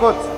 Korkut.